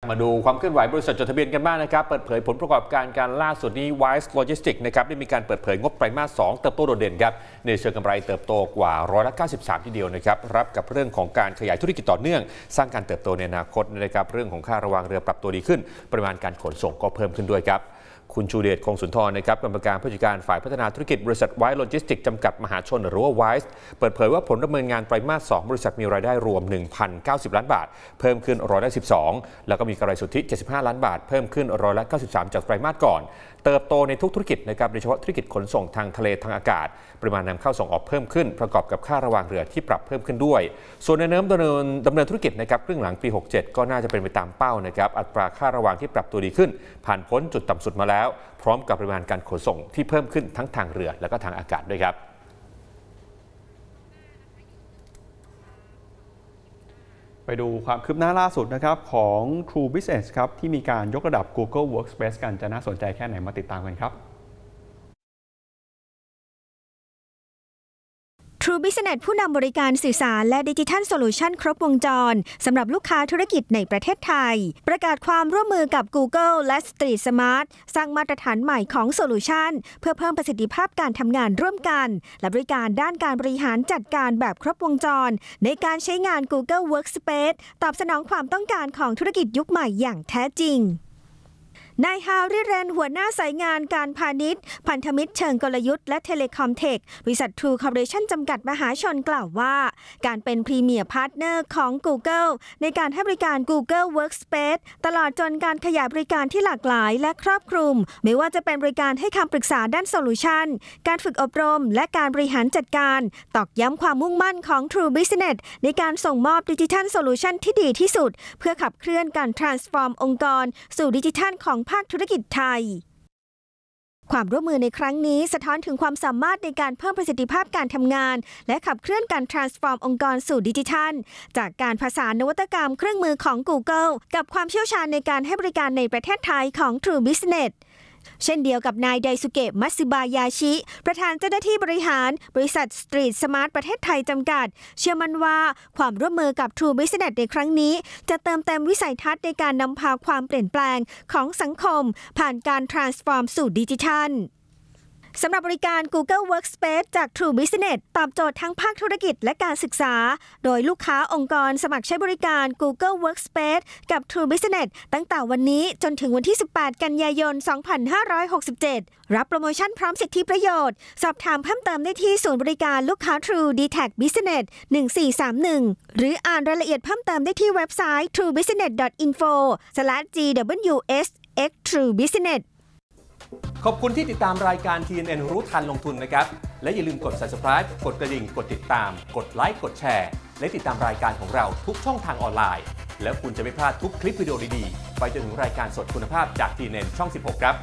มาดูความเคลื่อนไหวบริษัทจดทะเบียนกันบ้างนะครับเปิดเผยผลประกอบการการล่าสุดนี้ WICE Logistics นะครับได้มีการเปิดเผยงบไตรมาส 2เติบโตโดดเด่นครับในเชิงกำไรเติบโตกว่า193%ทีเดียวนะครับรับกับเรื่องของการขยายธุรกิจต่อเนื่องสร้างการเติบโตในอนาคตนะครับเรื่องของค่าระวางเรือปรับตัวดีขึ้นปริมาณการขนส่งก็เพิ่มขึ้นด้วยครับคุณชูเดช คงสุนทรนะครับกรรมการผู้จัดการฝ่ายพัฒนาธุรกิจบริษัท WICE Logistics จำกัดมหาชนหรือว่า WICE เปิดเผยว่าผลดำเนินงานไตรมาส 2บริษัทมีรายได้รวม 1,090 ล้านบาทเพิ่มขึ้น112%แล้วก็มีกำไรสุทธิ75ล้านบาทเพิ่มขึ้น193%จากไตรมาสก่อนเติบโตในทุกธุรกิจนะครับโดยเฉพาะธุรกิจขนส่งทางทะเลทางอากาศปริมาณนำเข้าส่งออกเพิ่มขึ้นประกอบกับค่าระวางเรือที่ปรับเพิ่มขึ้นด้วยส่วนในดำเนินธุรกิจนะครับครึ่งหลังปี67ก็น่าจะเป็นไปตามเป้านะครับอัตราค่าระวางที่ปรับตัวดีขึ้นผ่านพ้นจุดต่ำสุดมาแล้วพร้อมกับปริมาณการขนส่งที่เพิ่มขึ้นทั้งทางเรือและก็ทางอากาศด้วยครับไปดูความคืบหน้าล่าสุดนะครับของ True Business ครับที่มีการยกระดับ Google Workspace กันจะน่าสนใจแค่ไหนมาติดตามกันครับ True Business ผู้นำบริการสื่อสารและดิจิทัลโซลูชันครบวงจรสำหรับลูกค้าธุรกิจในประเทศไทยประกาศความร่วมมือกับ Google และ Street Smart สร้างมาตรฐานใหม่ของโซลูชันเพื่อเพิ่มประสิทธิภาพการทำงานร่วมกันและบริการด้านการบริหารจัดการแบบครบวงจรในการใช้งาน Google Workspace ตอบสนองความต้องการของธุรกิจยุคใหม่อย่างแท้จริงนายฮาริเรนหัวหน้าสายงานการพาณิชย์พันธมิตรเชิงกลยุทธ์และ Telecom Tech บริษัท True Corporation จำกัดมหาชนกล่าวว่าการเป็นพรีเมียร์พาร์ทเนอร์ของ Google ในการให้บริการ Google Workspace ตลอดจนการขยายบริการที่หลากหลายและครอบคลุมไม่ว่าจะเป็นบริการให้คำปรึกษาด้านโซลูชันการฝึกอบรมและการบริหารจัดการตอกย้ำความมุ่งมั่นของ True Business ในการส่งมอบดิจิทัลโซลูชันที่ดีที่สุดเพื่อขับเคลื่อนการ transform องค์กรสู่ดิจิทัลของภาคธุรกิจไทยความร่วมมือในครั้งนี้สะท้อนถึงความสามารถในการเพิ่มประสิทธิภาพการทำงานและขับเคลื่อนการ transform องค์กรสู่ดิจิทัลจากการผสานนวัตกรรมเครื่องมือของ Google กับความเชี่ยวชาญในการให้บริการในประเทศไทยของ True Businessเช่นเดียวกับนายไดซุเกะ มัตสึบายาชิประธานเจ้าหน้าที่บริหารบริษัท Street Smart ประเทศไทยจำกัดเชื่อมั่นว่าความร่วมมือกับ True Business ในครั้งนี้จะเติมเต็มวิสัยทัศน์ในการนำพาความเปลี่ยนแปลงของสังคมผ่านการ transform สู่ดิจิทัลสำหรับบริการ Google Workspace จาก True Business ตอบโจทย์ทั้งภาคธุรกิจและการศึกษาโดยลูกค้าองค์กรสมัครใช้บริการ Google Workspace กับ True Business ตั้งแต่วันนี้จนถึงวันที่18กันยายน2567รับโปรโมชั่นพร้อมสิทธิประโยชน์สอบถามเพิ่มเติมได้ที่ศูนย์บริการลูกค้า True Dtac Business 1431หรืออ่านรายละเอียดเพิ่มเติมได้ที่เว็บไซต์ truebusiness.info/gwsx/truebusinessขอบคุณที่ติดตามรายการ TNN รู้ทันลงทุนนะครับและอย่าลืมกด subscribe กดกระดิ่งกดติดตามกดไลค์กดแชร์และติดตามรายการของเราทุกช่องทางออนไลน์แล้วคุณจะไม่พลาดทุกคลิปวิดีโอดีๆไปจนถึงรายการสดคุณภาพจาก TNN ช่อง 16 ครับ